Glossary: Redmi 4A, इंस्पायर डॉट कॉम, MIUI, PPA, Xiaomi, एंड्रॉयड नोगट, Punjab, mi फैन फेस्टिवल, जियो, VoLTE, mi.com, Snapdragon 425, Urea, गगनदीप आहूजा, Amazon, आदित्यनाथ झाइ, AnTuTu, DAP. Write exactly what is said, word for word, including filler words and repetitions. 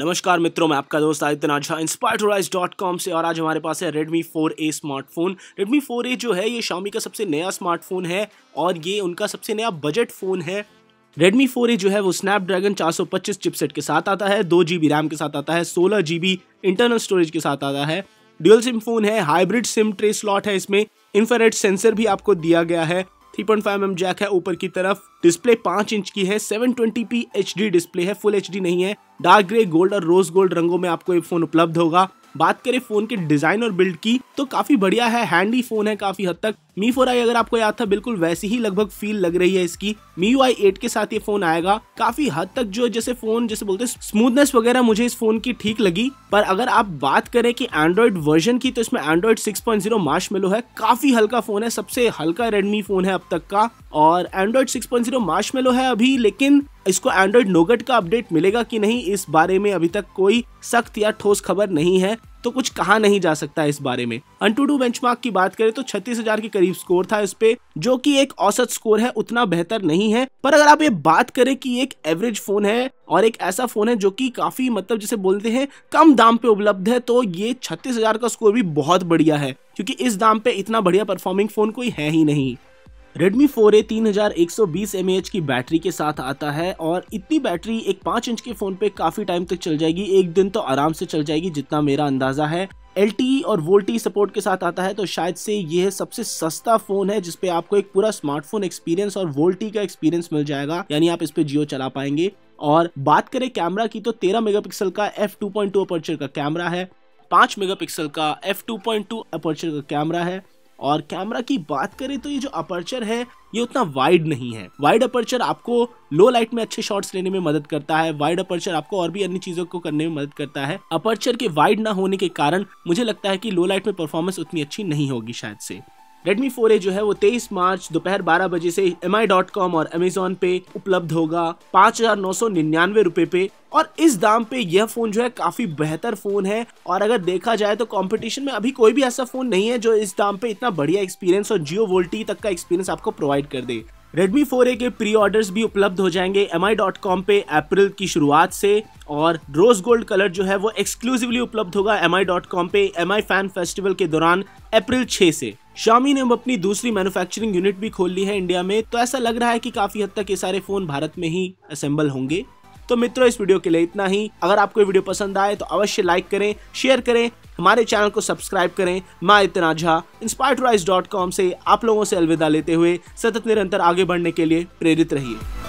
नमस्कार मित्रों, मैं आपका दोस्त आदित्यनाथ झाइ इंस्पायर डॉट कॉम से, और आज हमारे पास है Redmi four A smartphone. Redmi four A जो है ये Xiaomi का सबसे नया स्मार्टफोन है और ये उनका सबसे नया बजट फ़ोन है। Redmi फोर ए जो है वो Snapdragon चार सौ पच्चीस चिपसेट के साथ आता है, दो जी बी रैम के साथ आता है, सोलह जी बी इंटरनल स्टोरेज के साथ आता है। ड्यूअल सिम फोन है, हाइब्रिड सिम ट्रे स्लॉट है, इसमें इंफ्रारेड सेंसर भी आपको दिया गया है, three point five M M jack है ऊपर की तरफ, डिस्प्ले पाँच इंच की है, सेवन ट्वेंटी पी एच डी डिस्प्ले है, फुल एच डी नहीं है। डार्क ग्रे, गोल्ड और रोज गोल्ड रंगों में आपको ये फोन उपलब्ध होगा। बात करें फोन के डिजाइन और बिल्ड की तो काफी बढ़िया है, हैंडी फोन है काफी हद तक। Mi फोर आई अगर आपको याद था बिल्कुल वैसी ही लगभग फील लग रही है इसकी। M I U I eight के साथ ये फोन आएगा। काफी हद तक जो जैसे फोन जैसे बोलते हैं स्मूथनेस वगैरह मुझे इस फोन की ठीक लगी, पर अगर आप बात करें कि एंड्रॉइड वर्जन की तो इसमें Android six point zero marshmallow है। काफी हल्का फोन है, सबसे हल्का रेडमी फोन है अब तक का, और Android six point zero marshmallow है अभी, लेकिन इसको एंड्रॉयड नोगट का अपडेट मिलेगा कि नहीं इस बारे में अभी तक कोई सख्त या ठोस खबर नहीं है, तो कुछ कहा नहीं जा सकता इस बारे में। AnTuTu बेंचमार्क की बात करें तो छत्तीस हज़ार के करीब स्कोर था इस पे, जो कि एक औसत स्कोर है, उतना बेहतर नहीं है। पर अगर आप ये बात करें कि एक एवरेज फोन है और एक ऐसा फोन है जो कि काफी मतलब जैसे बोलते हैं कम दाम पे उपलब्ध है, तो ये छत्तीस हज़ार का स्कोर भी बहुत बढ़िया है, क्योंकि इस दाम पे इतना बढ़िया परफॉर्मिंग फोन कोई है ही नहीं। Redmi फोर ए तीन हज़ार एक सौ बीस एम ए एच की बैटरी के साथ आता है, और इतनी बैटरी एक पाँच इंच के फ़ोन पे काफ़ी टाइम तक चल जाएगी, एक दिन तो आराम से चल जाएगी जितना मेरा अंदाज़ा है। एल टी ई और VoLTE सपोर्ट के साथ आता है, तो शायद से यह सबसे सस्ता फ़ोन है जिसपे आपको एक पूरा स्मार्टफोन एक्सपीरियंस और VoLTE का एक्सपीरियंस मिल जाएगा, यानी आप इस पर जियो चला पाएंगे। और बात करें कैमरा की तो तेरह मेगा पिक्सल का F two point two aperture का कैमरा है, पाँच मेगा पिक्सल का F two point two aperture का कैमरा है। और कैमरा की बात करें तो ये जो अपर्चर है ये उतना वाइड नहीं है। वाइड अपर्चर आपको लो लाइट में अच्छे शॉट्स लेने में मदद करता है, वाइड अपर्चर आपको और भी अन्य चीजों को करने में मदद करता है। अपर्चर के वाइड ना होने के कारण मुझे लगता है कि लो लाइट में परफॉर्मेंस उतनी अच्छी नहीं होगी शायद से। Redmi फोर ए जो है वो तेईस मार्च दोपहर बारह बजे से एम आई डॉट कॉम और Amazon पे उपलब्ध होगा पाँच हजार नौ सौ निन्यानवे रुपये पे, और इस दाम पे यह फ़ोन जो है काफ़ी बेहतर फ़ोन है। और अगर देखा जाए तो कंपटीशन में अभी कोई भी ऐसा फ़ोन नहीं है जो इस दाम पे इतना बढ़िया एक्सपीरियंस और जियो VoLTE तक का एक्सपीरियंस आपको प्रोवाइड कर दे। Redmi फोर ए के प्री ऑर्डर्स भी उपलब्ध हो जाएंगे एम आई डॉट कॉम पे अप्रैल की शुरुआत से, और रोज गोल्ड कलर जो है वो एक्सक्लूसिवली उपलब्ध होगा एम आई डॉट कॉम पे Mi फैन फेस्टिवल के दौरान अप्रैल छह से। Xiaomi ने अब अपनी दूसरी मैन्युफैक्चरिंग यूनिट भी खोल ली है इंडिया में, तो ऐसा लग रहा है कि काफ़ी हद तक ये सारे फ़ोन भारत में ही असेंबल होंगे। तो मित्रों, इस वीडियो के लिए इतना ही। अगर आपको ये वीडियो पसंद आए तो अवश्य लाइक करें, शेयर करें, हमारे चैनल को सब्सक्राइब करें। मैं आदित्यनाथ झाइ इंस्पायर्ड डॉट कॉम से आप लोगों से अलविदा लेते हुए सतत निरंतर आगे बढ़ने के लिए प्रेरित रहिए।